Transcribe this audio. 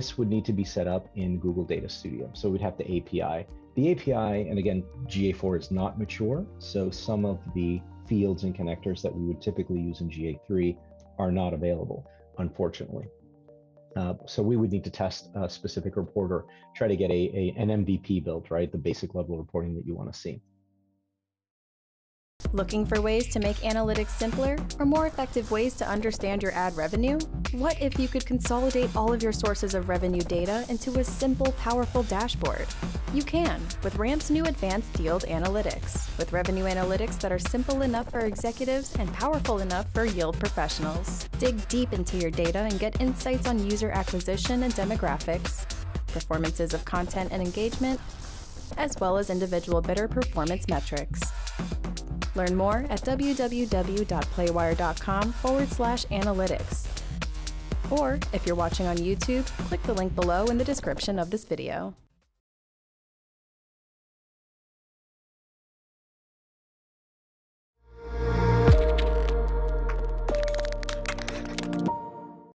this would need to be set up in Google Data Studio. So we'd have the API. The API, and again, GA4 is not mature, so some of the fields and connectors that we would typically use in GA3 are not available, unfortunately. So we would need to test a specific report or try to get an MVP built, right? The basic level reporting that you want to see. Looking for ways to make analytics simpler or more effective ways to understand your ad revenue? What if you could consolidate all of your sources of revenue data into a simple, powerful dashboard? You can with Ramp's new Advanced Yield Analytics, with revenue analytics that are simple enough for executives and powerful enough for yield professionals. Dig deep into your data and get insights on user acquisition and demographics, performances of content and engagement, as well as individual bidder performance metrics. Learn more at www.playwire.com/analytics. Or if you're watching on YouTube, click the link below in the description of this video.